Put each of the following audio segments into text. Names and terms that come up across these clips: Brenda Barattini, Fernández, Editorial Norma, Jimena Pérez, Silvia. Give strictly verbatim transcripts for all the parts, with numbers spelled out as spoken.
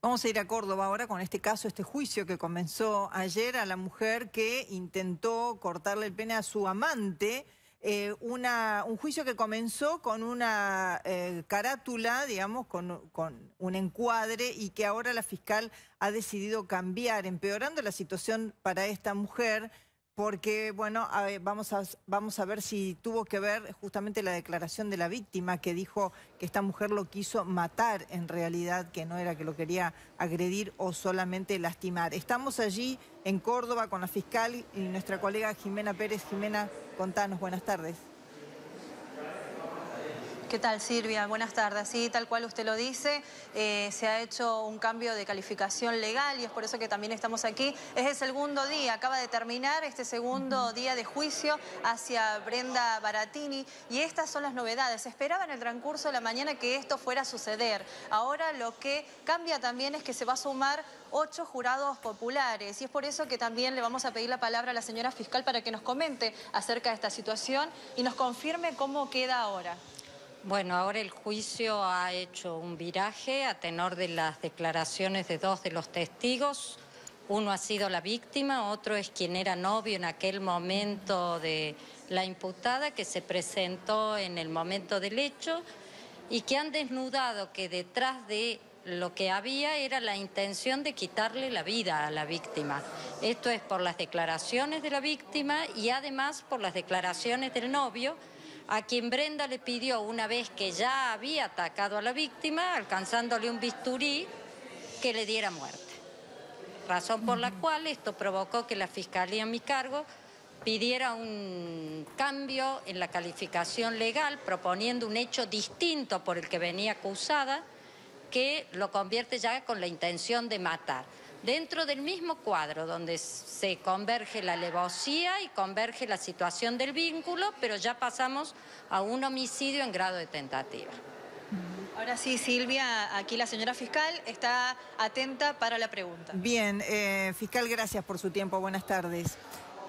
Vamos a ir a Córdoba ahora con este caso, este juicio que comenzó ayer a la mujer que intentó cortarle el pene a su amante. Eh, una, un juicio que comenzó con una eh, carátula, digamos, con, con un encuadre y que ahora la fiscal ha decidido cambiar, empeorando la situación para esta mujer, porque, bueno, a ver, vamos, a, vamos a ver si tuvo que ver justamente la declaración de la víctima, que dijo que esta mujer lo quiso matar en realidad, que no era que lo quería agredir o solamente lastimar. Estamos allí en Córdoba con la fiscal y nuestra colega Jimena Pérez. Jimena, contanos, buenas tardes. ¿Qué tal, Silvia? Buenas tardes. Sí, tal cual usted lo dice, eh, se ha hecho un cambio de calificación legal y es por eso que también estamos aquí. Es el segundo día, acaba de terminar este segundo día de juicio hacia Brenda Barattini y estas son las novedades. Se esperaba en el transcurso de la mañana que esto fuera a suceder. Ahora lo que cambia también es que se va a sumar ocho jurados populares y es por eso que también le vamos a pedir la palabra a la señora fiscal para que nos comente acerca de esta situación y nos confirme cómo queda ahora. Bueno, ahora el juicio ha hecho un viraje a tenor de las declaraciones de dos de los testigos. Uno ha sido la víctima, otro es quien era novio en aquel momento de la imputada, que se presentó en el momento del hecho y que han desnudado que detrás de lo que había era la intención de quitarle la vida a la víctima. Esto es por las declaraciones de la víctima y además por las declaraciones del novio, a quien Brenda le pidió, una vez que ya había atacado a la víctima, alcanzándole un bisturí, que le diera muerte. Razón por la cual esto provocó que la Fiscalía a mi cargo pidiera un cambio en la calificación legal, proponiendo un hecho distinto por el que venía acusada, que lo convierte ya con la intención de matar. Dentro del mismo cuadro donde se converge la alevosía y converge la situación del vínculo, pero ya pasamos a un homicidio en grado de tentativa. Ahora sí, Silvia, aquí la señora fiscal está atenta para la pregunta. Bien, eh, fiscal, gracias por su tiempo. Buenas tardes.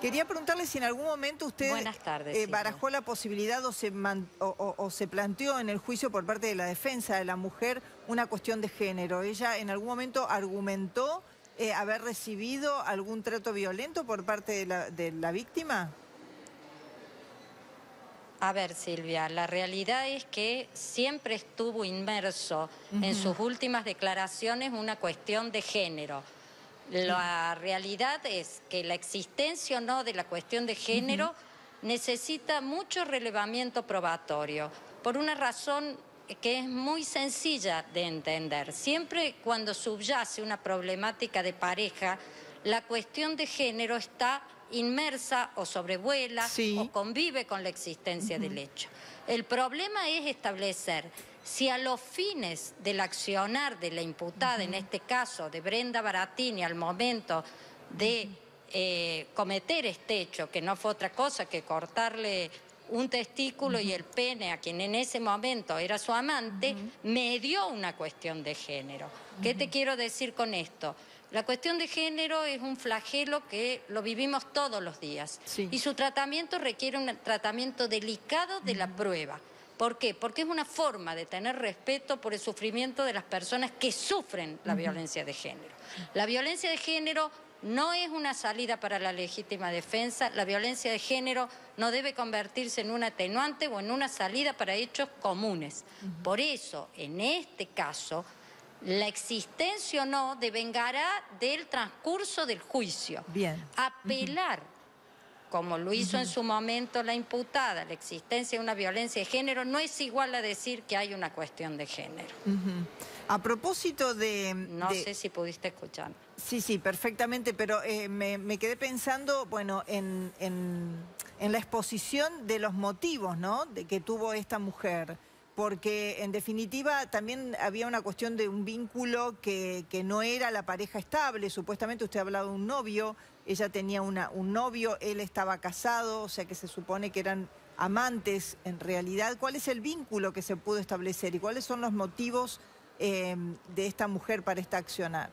Quería preguntarle si en algún momento usted tardes, eh, barajó la posibilidad o se, man, o, o, o se planteó en el juicio por parte de la defensa de la mujer una cuestión de género. ¿Ella en algún momento argumentó eh, haber recibido algún trato violento por parte de la, de la víctima? A ver, Silvia, la realidad es que siempre estuvo inmerso uh-huh. en sus últimas declaraciones una cuestión de género. La realidad es que la existencia o no de la cuestión de género uh-huh. necesita mucho relevamiento probatorio, por una razón que es muy sencilla de entender. Siempre cuando subyace una problemática de pareja, la cuestión de género está inmersa o sobrevuela sí. o convive con la existencia uh-huh. del hecho. El problema es establecer si a los fines del accionar de la imputada, uh-huh. en este caso de Brenda Barattini, al momento de uh-huh. eh, cometer este hecho, que no fue otra cosa que cortarle un testículo uh-huh. y el pene a quien en ese momento era su amante, uh-huh. me dio una cuestión de género. Uh-huh. ¿Qué te quiero decir con esto? La cuestión de género es un flagelo que lo vivimos todos los días sí. y su tratamiento requiere un tratamiento delicado de la uh-huh. prueba. ¿Por qué? Porque es una forma de tener respeto por el sufrimiento de las personas que sufren la uh-huh. violencia de género. La violencia de género no es una salida para la legítima defensa, la violencia de género no debe convertirse en un atenuante o en una salida para hechos comunes. Uh-huh. Por eso, en este caso, la existencia o no devengará del transcurso del juicio. Bien. Apelar, uh-huh. como lo hizo uh-huh. en su momento la imputada, la existencia de una violencia de género no es igual a decir que hay una cuestión de género. Uh-huh. A propósito de... No de... sé si pudiste escuchar. Sí, sí, perfectamente, pero eh, me, me quedé pensando, bueno, en, en, en la exposición de los motivos, ¿no?, de que tuvo esta mujer. Porque en definitiva también había una cuestión de un vínculo que, que no era la pareja estable. Supuestamente usted ha hablado de un novio, ella tenía una, un novio, él estaba casado, o sea que se supone que eran amantes en realidad. ¿Cuál es el vínculo que se pudo establecer y cuáles son los motivos eh, de esta mujer para esta accionar?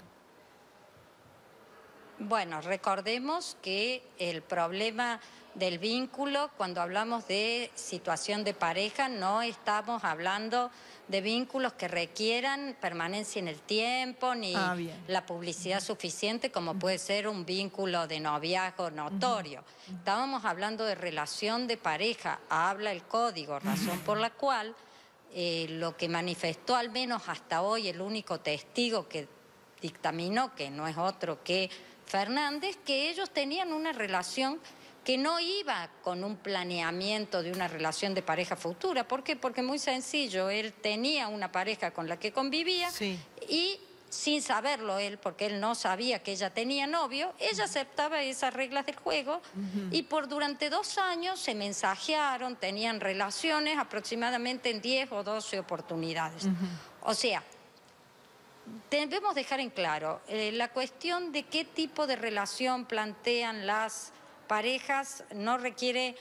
Bueno, recordemos que el problema del vínculo. Cuando hablamos de situación de pareja, no estamos hablando de vínculos que requieran permanencia en el tiempo ni ah, la publicidad suficiente como puede ser un vínculo de noviazgo notorio. Uh-huh. Estábamos hablando de relación de pareja, habla el código, razón por la cual eh, lo que manifestó al menos hasta hoy el único testigo que dictaminó, que no es otro que Fernández, que ellos tenían una relación que no iba con un planeamiento de una relación de pareja futura. ¿Por qué? Porque muy sencillo, él tenía una pareja con la que convivía, sí, y sin saberlo él, porque él no sabía que ella tenía novio, ella aceptaba esas reglas del juego, uh-huh, y por durante dos años se mensajearon, tenían relaciones aproximadamente en diez o doce oportunidades. Uh-huh. O sea, debemos dejar en claro eh, la cuestión de qué tipo de relación plantean las parejas. No requiere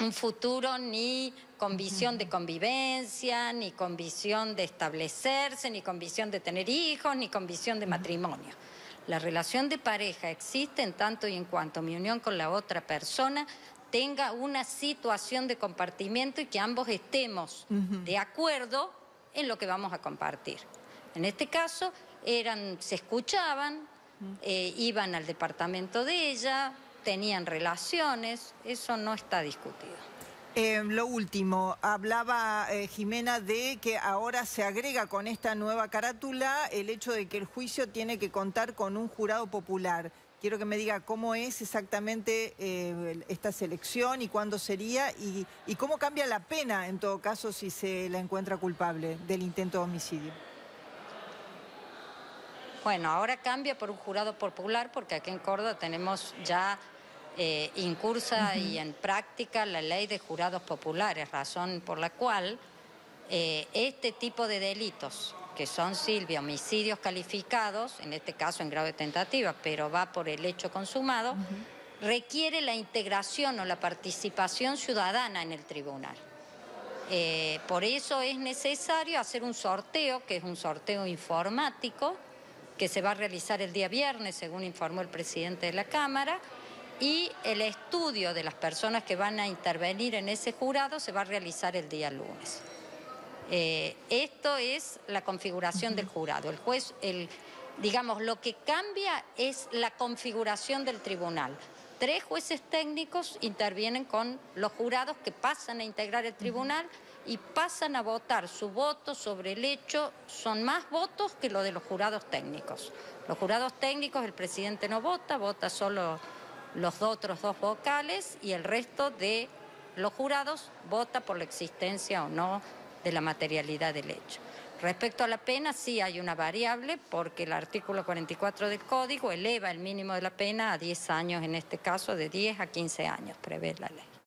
un futuro ni con visión de convivencia, ni con visión de establecerse, ni con visión de tener hijos, ni con visión de matrimonio. La relación de pareja existe en tanto y en cuanto mi unión con la otra persona tenga una situación de compartimiento y que ambos estemos de acuerdo en lo que vamos a compartir. En este caso, eran, se escuchaban, eh, iban al departamento de ella, tenían relaciones, eso no está discutido. Eh, lo último, hablaba eh, Jimena de que ahora se agrega con esta nueva carátula el hecho de que el juicio tiene que contar con un jurado popular. Quiero que me diga cómo es exactamente eh, esta selección y cuándo sería y, y cómo cambia la pena, en todo caso, si se la encuentra culpable del intento de homicidio. Bueno, ahora cambia por un jurado popular porque aquí en Córdoba tenemos ya... Eh, incursa uh-huh. y en práctica la ley de jurados populares, razón por la cual eh, este tipo de delitos, que son, Silvia, homicidios calificados, en este caso en grado de tentativa, pero va por el hecho consumado, uh-huh. requiere la integración o la participación ciudadana en el tribunal. Eh, por eso es necesario hacer un sorteo, que es un sorteo informático, que se va a realizar el día viernes, según informó el presidente de la Cámara, y el estudio de las personas que van a intervenir en ese jurado se va a realizar el día lunes. Eh, esto es la configuración del jurado. El juez, el, digamos, lo que cambia es la configuración del tribunal. Tres jueces técnicos intervienen con los jurados que pasan a integrar el tribunal y pasan a votar. Su voto sobre el hecho son más votos que lo de los jurados técnicos. Los jurados técnicos, el presidente no vota, vota solo... los otros dos vocales, y el resto de los jurados vota por la existencia o no de la materialidad del hecho. Respecto a la pena, sí hay una variable, porque el artículo cuarenta y cuatro del Código eleva el mínimo de la pena a diez años, en este caso de diez a quince años, prevé la ley.